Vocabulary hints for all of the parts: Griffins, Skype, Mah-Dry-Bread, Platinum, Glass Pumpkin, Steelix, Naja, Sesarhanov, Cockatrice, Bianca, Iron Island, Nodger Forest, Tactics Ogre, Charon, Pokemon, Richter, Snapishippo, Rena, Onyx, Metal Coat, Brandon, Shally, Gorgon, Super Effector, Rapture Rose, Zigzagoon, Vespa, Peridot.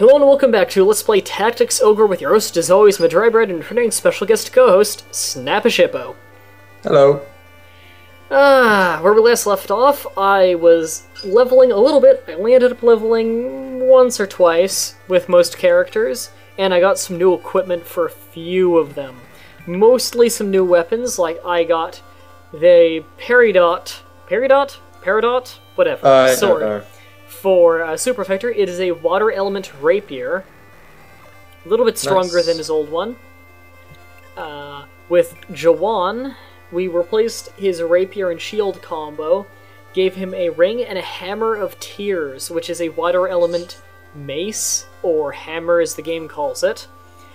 Hello and welcome back to Let's Play Tactics Ogre with your host, as always, Mah-Dry-Bread, and returning special guest co-host, Snapishippo. Hello. Where we last left off, I was leveling a little bit. I landed up leveling once or twice with most characters, and I got some new equipment for a few of them. Mostly some new weapons, like I got the Peridot? Whatever. Sword. No. For Super Effector, it is a water element rapier. A little bit stronger than his old one. With Jawan, we replaced his rapier and shield combo, gave him a ring and a hammer of tears, which is a water element mace, or hammer as the game calls it.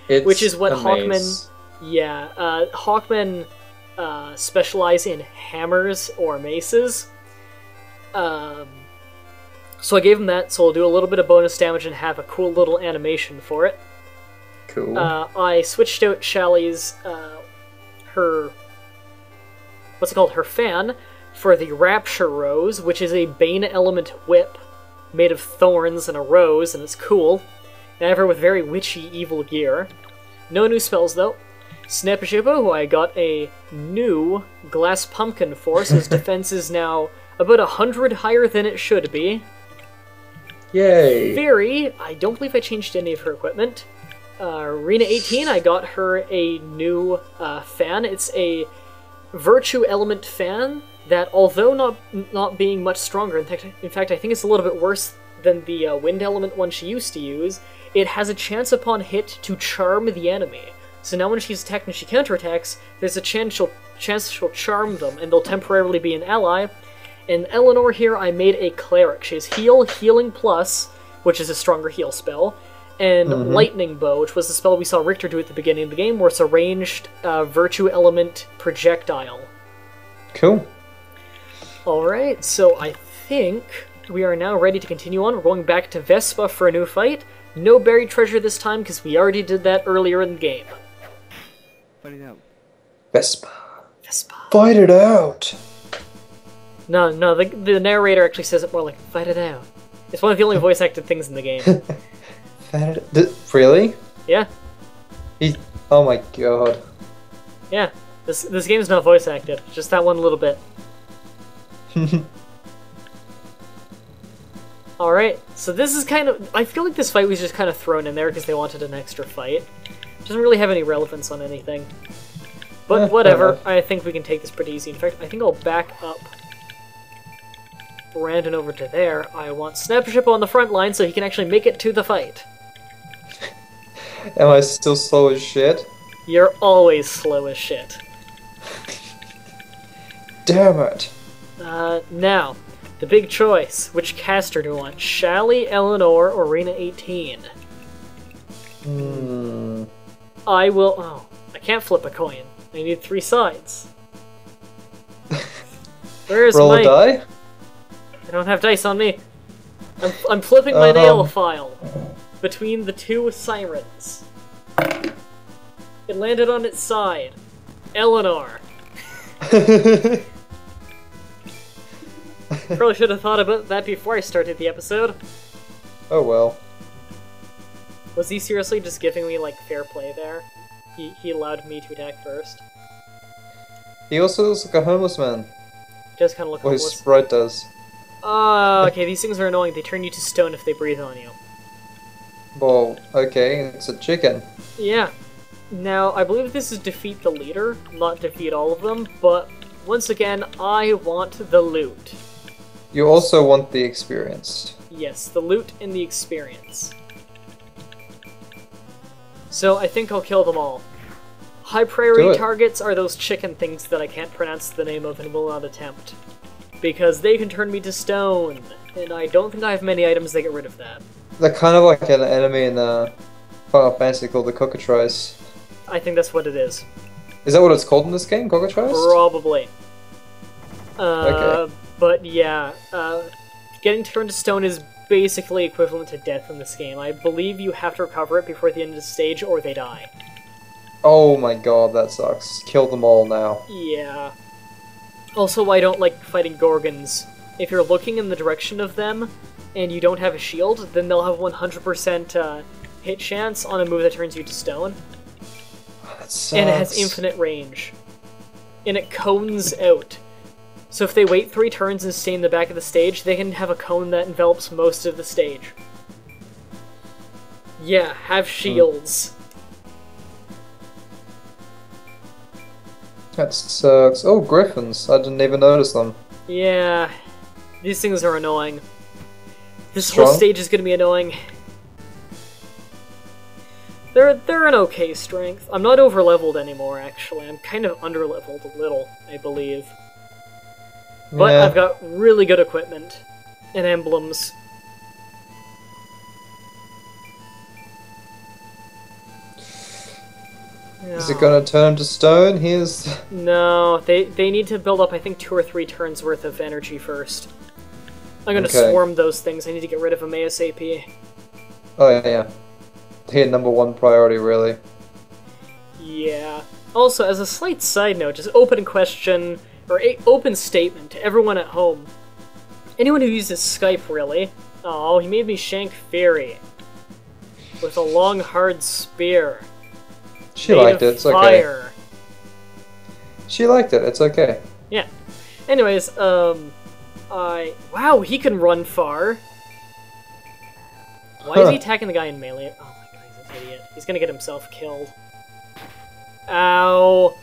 It's which is what Hawkmen... Mace. Yeah, Hawkmen specialize in hammers or maces. So I gave him that, so I'll do a little bit of bonus damage and have a cool little animation for it. Cool. I switched out Shally's, what's it called? Her fan for the Rapture Rose, which is a Bane element whip made of thorns and a rose, and it's cool. And I have her with very witchy, evil gear. No new spells, though. Snapishippo, who I got a new Glass Pumpkin for, so his defense is now about 100 higher than it should be. Yay! Fairy, I don't believe I changed any of her equipment. Rena 18, I got her a new fan. It's a Virtue Element fan that, although not being much stronger, in fact I think it's a little bit worse than the Wind Element one she used to use, it has a chance upon hit to charm the enemy. So now when she's attacked and she counterattacks, there's a chance she'll charm them, and they'll temporarily be an ally. And Eleanor here, I made a cleric. She has Healing Plus, which is a stronger heal spell, and Lightning Bow, which was the spell we saw Richter do at the beginning of the game, where it's a ranged Virtue Element projectile. Cool. Alright, so I think we are now ready to continue on. We're going back to Vespa for a new fight. No buried treasure this time, because we already did that earlier in the game. Fight it out. Vespa. Fight it out! No, the narrator actually says it more like, fight it out. It's one of the only voice-acted things in the game. Really? Yeah. Oh my god. Yeah, this game's not voice-acted, just that one little bit. Alright, so this is kind of... I feel like this fight was just kind of thrown in there because they wanted an extra fight. Doesn't really have any relevance on anything. But whatever, I think we can take this pretty easy. In fact, I think I'll back up Brandon over to there. I want Snapishippo on the front line so he can actually make it to the fight. Am I still slow as shit? You're always slow as shit. Damn it. Now, the big choice. Which caster do I want? Shally, Eleanor, or Rena 18? I will... Oh, I can't flip a coin. I need three sides. Where's Roll my... Roll a die? I don't have dice on me. I'm flipping my nail file between the two sirens. It landed on its side. Eleanor. Probably should have thought about that before I started the episode. Oh well. Was he seriously just giving me, like, fair play there? He allowed me to attack first. He also looks like a homeless man. He does kind of look homeless. Well, his sprite does. Oh, okay, these things are annoying. They turn you to stone if they breathe on you. Well, okay, it's a chicken. Yeah. Now, I believe this is defeat the leader, not defeat all of them, but once again, I want the loot. You also want the experience. Yes, the loot and the experience. So I think I'll kill them all. High priority targets are those chicken things that I can't pronounce the name of and will not attempt. Because they can turn me to stone, and I don't think I have many items that get rid of that. They're kind of like an enemy in Final Fantasy called the Cockatrice. I think that's what it is. Is that what it's called in this game, Cockatrice? Probably. Okay. But yeah, getting turned to stone is basically equivalent to death in this game. I believe you have to recover it before the end of the stage or they die. Oh my god, that sucks. Kill them all now. Yeah. Also, I don't like fighting Gorgons. If you're looking in the direction of them, and you don't have a shield, then they'll have 100% hit chance on a move that turns you to stone. That sucks. And it has infinite range. And it cones out. So if they wait 3 turns and stay in the back of the stage, they can have a cone that envelops most of the stage. Yeah, have shields. That sucks. Oh, Griffins. I didn't even notice them. Yeah. These things are annoying. This whole stage is going to be annoying. They're an okay strength. I'm not over-leveled anymore, actually. I'm kind of under-leveled a little, I believe. But yeah. I've got really good equipment and emblems. No. Is it gonna turn to stone? Here's... No, they need to build up, I think, 2 or 3 turns worth of energy first. I'm gonna swarm those things. I need to get rid of them ASAP. Oh, yeah. Here, #1 priority, really. Yeah. Also, as a slight side note, just open question, or open statement to everyone at home. Anyone who uses Skype, really. Oh, he made me shank Fairy. With a long, hard spear. She liked it, it's okay. She liked it, it's okay. Yeah. Anyways, wow, he can run far. Why is he attacking the guy in melee? Oh my god, he's an idiot. He's gonna get himself killed. Ow.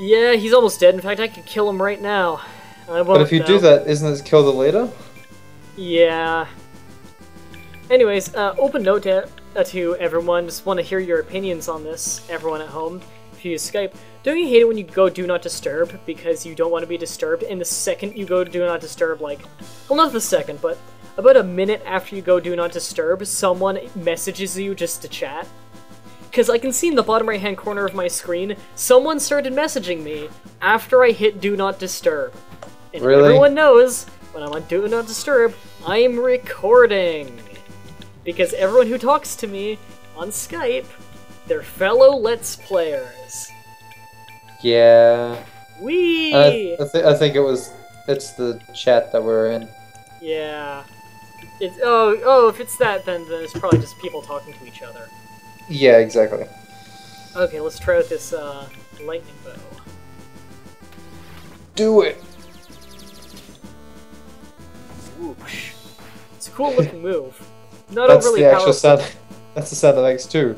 Yeah, he's almost dead. In fact, I could kill him right now. But if you do that, isn't it kill the leader? Yeah. Anyways, open note to everyone, just want to hear your opinions on this, everyone at home, if you use Skype. Don't you hate it when you go do not disturb, because you don't want to be disturbed, and the second you go to do not disturb, like, well, not the second, but about a minute after you go do not disturb, someone messages you just to chat? Because I can see in the bottom right-hand corner of my screen, someone started messaging me after I hit do not disturb. And really? Everyone knows, when I'm on do not disturb, I'm recording. Because everyone who talks to me on Skype, they're fellow Let's Players. Yeah. Wee! I think it was... It's the chat that we're in. Yeah. It's, oh, if it's that, then it's probably just people talking to each other. Yeah, exactly. Okay, let's try out this lightning bow. Do it! Whoosh. It's a cool looking move. Not that's overly the actual sound. That's the sound that makes too.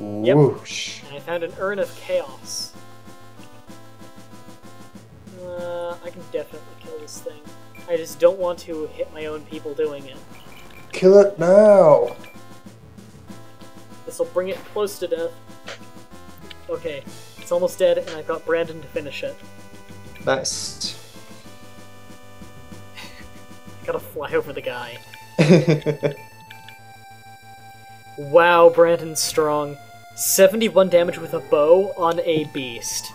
Yep. Whoosh. And I found an urn of chaos. I can definitely kill this thing. I just don't want to hit my own people doing it. Kill it now! This will bring it close to death. Okay, it's almost dead, and I've got Brandon to finish it. Nice. I gotta fly over the guy. Wow, Brandon's strong. 71 damage with a bow on a beast.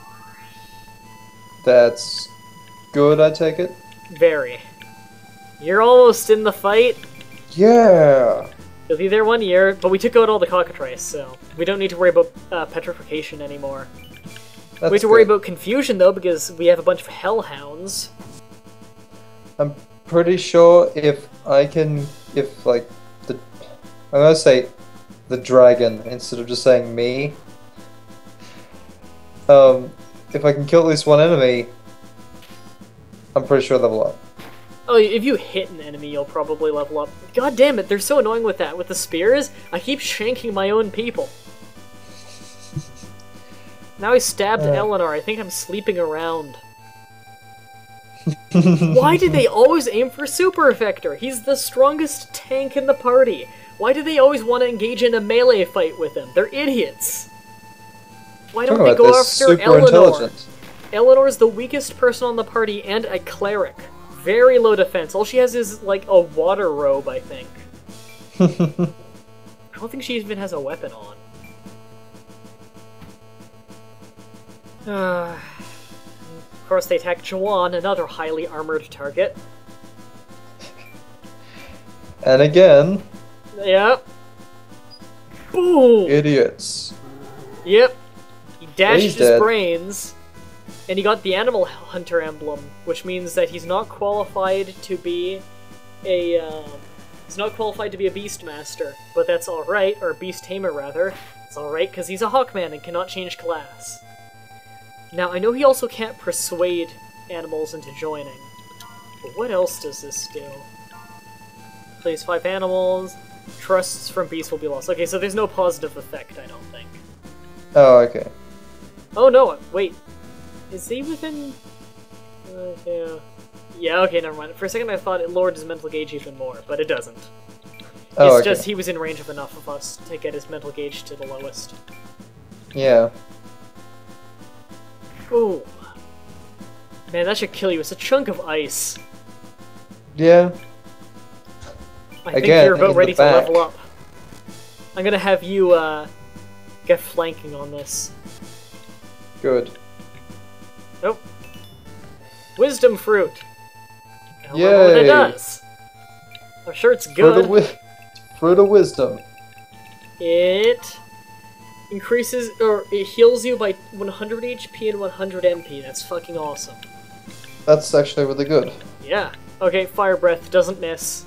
That's good, I take it? Very. You're almost in the fight. Yeah! You'll be there 1 year, but we took out all the cockatrice, so we don't need to worry about petrification anymore. That's we have to worry about confusion, though, because we have a bunch of hellhounds. I'm pretty sure if I can... If, like, the... I'm gonna say the dragon instead of just saying me. If I can kill at least one enemy, I'm pretty sure level up. Oh, if you hit an enemy, you'll probably level up. God damn it, they're so annoying with that. With the spears, I keep shanking my own people. Now I stabbed Eleanor. I think I'm sleeping around. Why do they always aim for Super Effector? He's the strongest tank in the party. Why do they always want to engage in a melee fight with him? They're idiots. Why don't they go after Eleanor? Eleanor's the weakest person on the party and a cleric. Very low defense. All she has is, like, a water robe, I think. I don't think she even has a weapon on. Of course, they attack Jawan, another highly armored target. And again... Yep. Boom! Idiots. Yep. He dashed his brains. And he got the Animal Hunter emblem, which means that he's not qualified to be a, he's not qualified to be a Beastmaster, but that's alright, or Beast Tamer rather. It's alright, because he's a Hawkman and cannot change class. Now, I know he also can't persuade animals into joining, but what else does this do? Place 5 animals, trusts from beasts will be lost. Okay, so there's no positive effect, I don't think. Oh, okay. Oh no, wait. Is he within... yeah. Yeah, okay, never mind. For a second I thought it lowered his mental gauge even more, but it doesn't. Oh, it's okay. Just he was in range of enough of us to get his mental gauge to the lowest. Yeah. Ooh. Man, that should kill you. It's a chunk of ice. Yeah. I think you're about ready to level up. I'm gonna have you, get flanking on this. Good. Nope. Wisdom fruit! I don't know what it does! I'm sure it's good. Fruit of wisdom. It increases, or it heals you by 100 HP and 100 MP. That's fucking awesome. That's actually really good. Yeah. Okay, fire breath doesn't miss.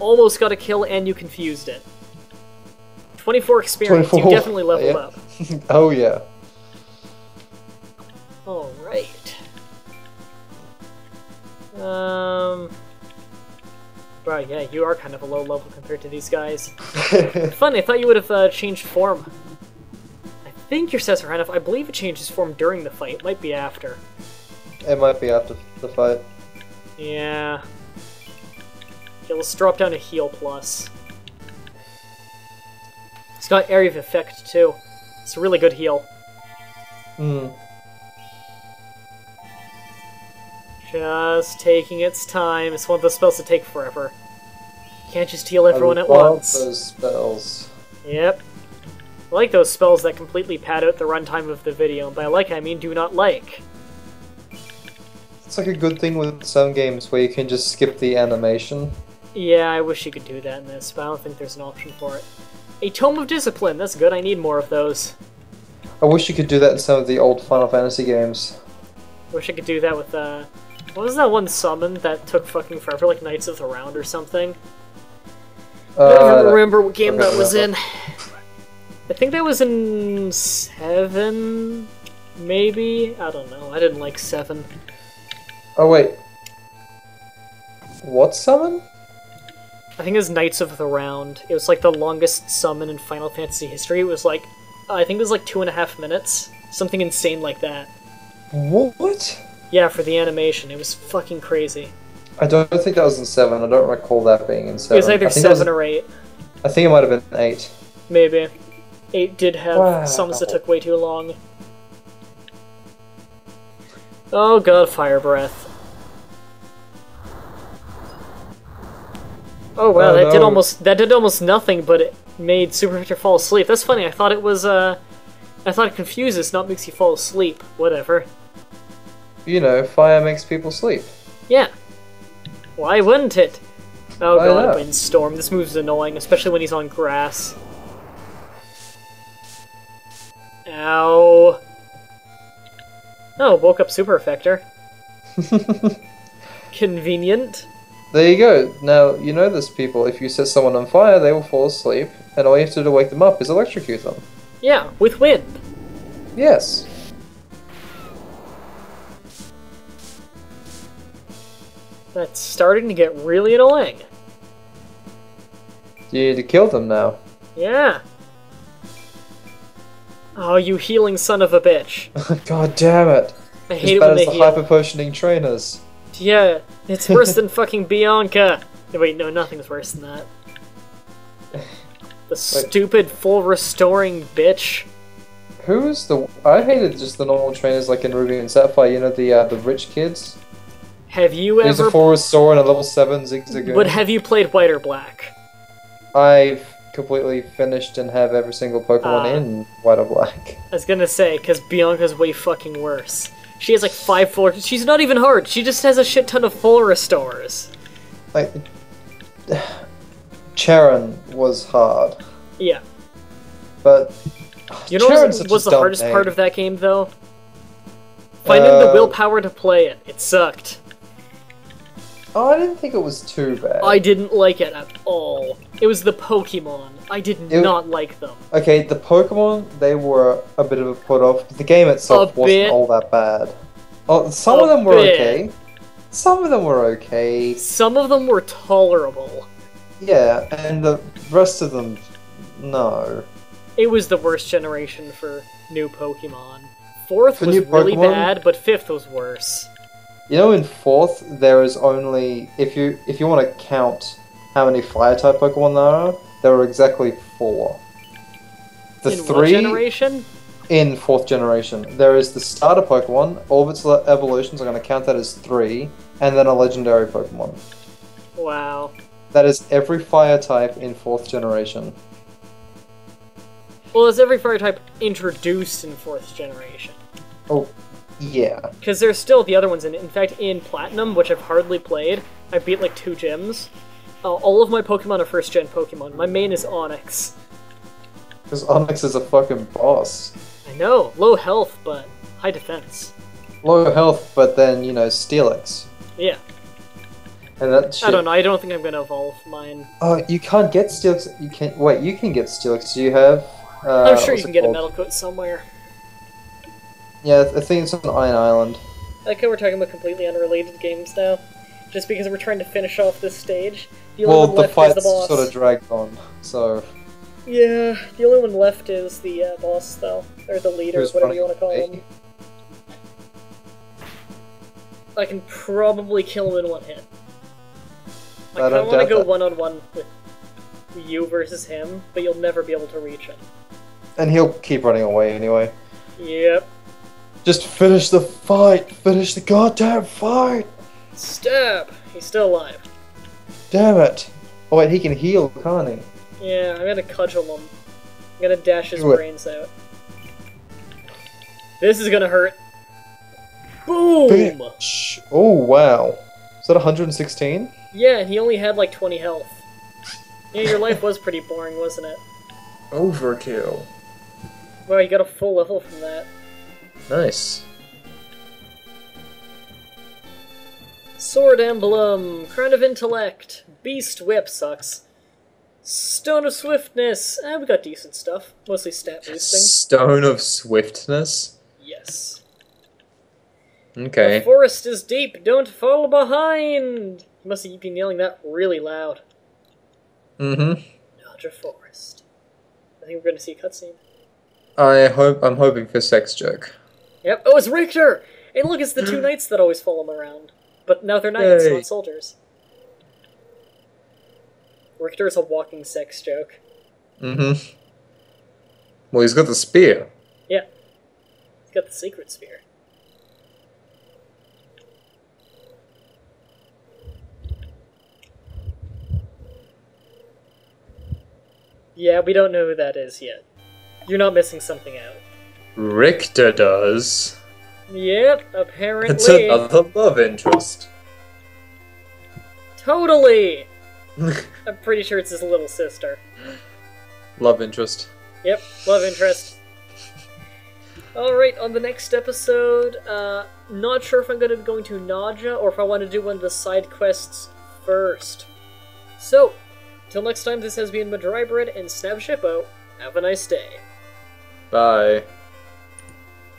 Almost got a kill and you confused it. 24 experience, 24. You definitely leveled up. Oh yeah. Alright. Bro, yeah, you are kind of a low level compared to these guys. Fun, I thought you would have changed form. I think your Sesarhanov, I believe it changes form during the fight. It might be after. It might be after the fight. Yeah. Okay, let's drop down to heal plus. It's got area of effect too. It's a really good heal. Hmm. Just taking its time. It's one of those spells that take forever. Can't just heal everyone at once. I love those spells. Yep. I like those spells that completely pad out the runtime of the video. And by like, I mean do not like. It's like a good thing with some games where you can just skip the animation. Yeah, I wish you could do that in this, but I don't think there's an option for it. A Tome of Discipline! That's good, I need more of those. I wish you could do that in some of the old Final Fantasy games. I wish I could do that with, what was that one summon that took fucking forever, like Knights of the Round or something? I don't even remember what game that was in. I think that was in 7, maybe? I don't know, I didn't like 7. Oh wait. What summon? I think it was Knights of the Round. It was like the longest summon in Final Fantasy history. It was like, I think it was like 2.5 minutes. Something insane like that. What? Yeah, for the animation. It was fucking crazy. I don't think that was in 7. I don't recall that being in 7. It was either 7 or 8. I think it might have been 8. Maybe. 8 did have summons that took way too long. Oh god, fire breath. Oh wow, oh, that did almost nothing, but it made Super Effector fall asleep. That's funny. I thought it was I thought it confuses, not makes you fall asleep. Whatever. You know, fire makes people sleep. Yeah. Why wouldn't it? Oh god, windstorm. This move's annoying, especially when he's on grass. Ow. Oh, woke up Super Effector. Convenient. There you go. Now, you know this, people. If you set someone on fire, they will fall asleep, and all you have to do to wake them up is electrocute them. Yeah, with wind. Yes. That's starting to get really annoying. You need to kill them now. Yeah. Oh, you healing son of a bitch. God damn it. I hate it when they heal. As bad as the hyper-potioning trainers. Yeah, it's worse than fucking Bianca. Wait, no, nothing's worse than that. The stupid full restoring bitch. Who is the? I hated just the normal trainers like in Ruby and Sapphire. You know the rich kids. Have you ever? There's a full restore and a level 7 Zigzagoon. But have you played White or Black? I've completely finished and have every single Pokemon in White or Black. I was gonna say because Bianca's way fucking worse. She has like 5 full. She's not even hard. She just has a shit ton of full restores. Like, Charon was hard. Yeah. But you know what was the hardest part of that game though? Finding the willpower to play it. It sucked. Oh, I didn't think it was too bad. I didn't like it at all. It was the Pokemon. I did not like them. Okay, the Pokemon, they were a bit of a put-off. The game itself wasn't all that bad. Oh, some of them were okay. Some of them were okay. Some of them were tolerable. Yeah, and the rest of them, no. It was the worst generation for new Pokemon. Fourth was really bad, but fifth was worse. You know, in 4th, there is only, if you want to count how many Fire-type Pokemon there are exactly 4. In 3 generation? In 4th generation. There is the starter Pokemon, all of its evolutions, I'm going to count that as 3, and then a legendary Pokemon. Wow. That is every Fire-type in 4th generation. Well, it's every Fire-type introduced in 4th generation. Oh. Yeah. Because there's still the other ones in it. In fact, in Platinum, which I've hardly played, I beat like 2 gyms. All of my Pokemon are first-gen Pokemon. My main is Onyx. Because Onyx is a fucking boss. I know. Low health, but high defense. Low health, but then, you know, Steelix. Yeah. And that shit. I don't know. I don't think I'm going to evolve mine. Oh, you can't get Steelix. You can't. Wait, you can get Steelix. Do you have... I'm sure you can get a Metal Coat somewhere. Yeah, I think it's on Iron Island. I like how we're talking about completely unrelated games now. Just because we're trying to finish off this stage. The only one left is the boss. Sort of dragged on, so... Yeah, the only one left is the boss, though. Or the leader, whatever you want to call him. I can probably kill him in 1 hit. I kind of want to go one-on-one with you versus him, but you'll never be able to reach him. And he'll keep running away anyway. Yep. Just finish the fight! Finish the goddamn fight! Stab! He's still alive. Damn it! Oh wait, he can heal, can't he? Yeah, I'm gonna cudgel him. I'm gonna dash his brains out. This is gonna hurt. Boom! Bitch. Oh wow. Is that 116? Yeah, and he only had like 20 health. Yeah, your life was pretty boring, wasn't it? Overkill. Wow, you got a full level from that. Nice. Sword Emblem, Crown of Intellect, Beast Whip sucks. Stone of Swiftness, we got decent stuff. Mostly stat boosting. Stone of Swiftness? Yes. Okay. The forest is deep, don't fall behind! You must have been yelling that really loud. Mm-hmm. Nodger Forest. I think we're going to see a cutscene. I'm hoping for sex joke. Yep. Oh, it's Richter! And look, it's the 2 knights that always follow him around. But now they're knights, not soldiers. Richter is a walking sex joke. Mm-hmm. Well, he's got the spear. Yeah. He's got the secret spear. Yeah, we don't know who that is yet. You're not missing something out. Richter does. Yep, apparently. It's another love interest. Totally! I'm pretty sure it's his little sister. Love interest. Yep, love interest. Alright, on the next episode, not sure if I'm going to be going to Naja or if I want to do one of the side quests first. So, till next time, this has been Mah-Dry-Bread and Snapishippo. Have a nice day. Bye.